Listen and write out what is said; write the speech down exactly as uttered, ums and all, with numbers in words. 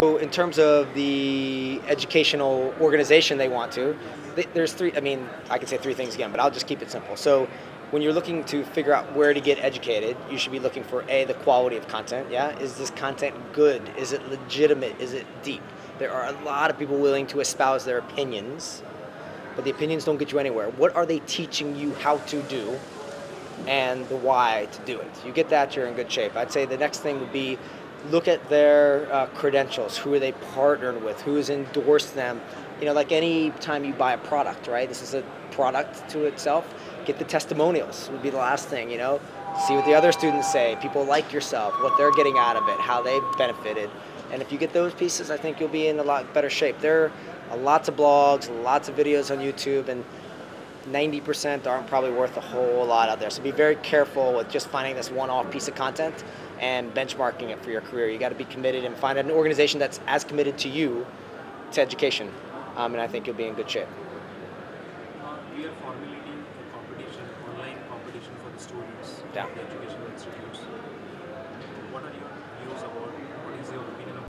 So in terms of the educational organization they want to, there's three, I mean, I can say three things again, but I'll just keep it simple. So when you're looking to figure out where to get educated, you should be looking for A, the quality of content, yeah? Is this content good? Is it legitimate? Is it deep? There are a lot of people willing to espouse their opinions, but the opinions don't get you anywhere. What are they teaching you how to do and the why to do it? You get that, you're in good shape. I'd say the next thing would be look at their uh, credentials. Who are they partnered with? Who's endorsed them? You know, like any time you buy a product, right? This is a product to itself. Get the testimonials would be the last thing, you know? See what the other students say, people like yourself, what they're getting out of it, how they've benefited. And if you get those pieces, I think you'll be in a lot better shape. There are lots of blogs, lots of videos on YouTube, and ninety percent aren't probably worth a whole lot out there. So be very careful with just finding this one-off piece of content and benchmarking it for your career. You got to be committed and find an organization that's as committed to you to education. Um, and I think you'll be in good shape. Uh, we are formulating a competition, online competition for the students, yeah. The educational institutes.